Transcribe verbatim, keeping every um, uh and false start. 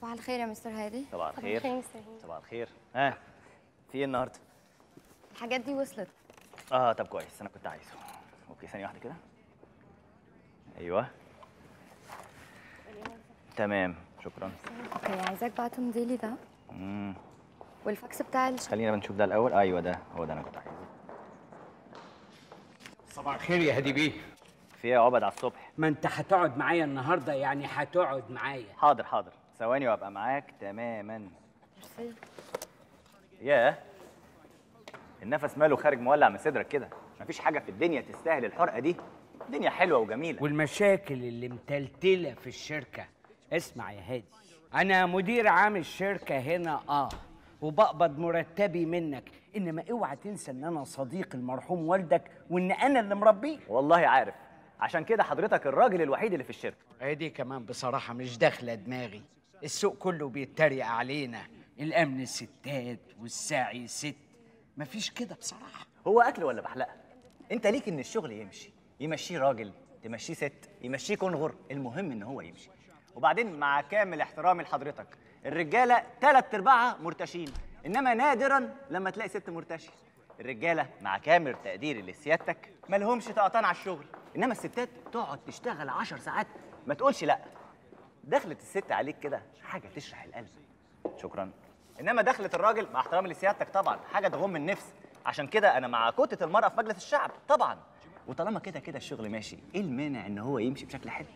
صباح الخير يا مستر هادي. صباح الخير. صباح الخير. ها في ايه النهارده؟ الحاجات دي وصلت. اه طب كويس، انا كنت عايزه. اوكي ثانيه واحده كده. ايوه تمام شكرا. اوكي عايزاك بقى تمضي لي ده امم والفاكس بتاع الش... خلينا بنشوف ده الاول. ايوه ده هو ده انا كنت عايزه. صباح الخير يا هادي بيه. في ايه يا عبد على الصبح؟ ما انت هتقعد معايا النهارده، يعني هتقعد معايا. حاضر حاضر ثواني وابقى معاك تماما. ميرسي. ياه النفس ماله خارج مولع من صدرك كده؟ مفيش حاجه في الدنيا تستاهل الحرقه دي. الدنيا حلوه وجميله والمشاكل اللي متلتله في الشركه. اسمع يا هادي، انا مدير عام الشركه هنا اه وبقبض مرتبي منك، انما اوعى تنسى ان انا صديق المرحوم والدك وان انا اللي مربيه. والله عارف، عشان كده حضرتك الراجل الوحيد اللي في الشركه. هي دي كمان بصراحه مش داخله دماغي، السوق كله بيتريق علينا، الامن ستات والسعي ست، مفيش كده بصراحه. هو اكل ولا بحلقه؟ انت ليك ان الشغل يمشي، يمشيه راجل، تمشيه ست، يمشيه كنغر، المهم ان هو يمشي. وبعدين مع كامل احترامي لحضرتك، الرجاله ثلاث ارباعها مرتشين، انما نادرا لما تلاقي ست مرتشه. الرجاله مع كامل تقديري لسيادتك مالهمش طقطان على الشغل، انما الستات تقعد تشتغل عشر ساعات ما تقولش لا. دخلة الست عليك كده حاجه تشرح القلب. شكرا. انما دخلة الراجل مع احترامي لسيادتك طبعا حاجه تغم النفس، عشان كده انا مع كوتة المرأة في مجلس الشعب طبعا. وطالما كده كده الشغل ماشي، ايه المانع ان هو يمشي بشكل حلو؟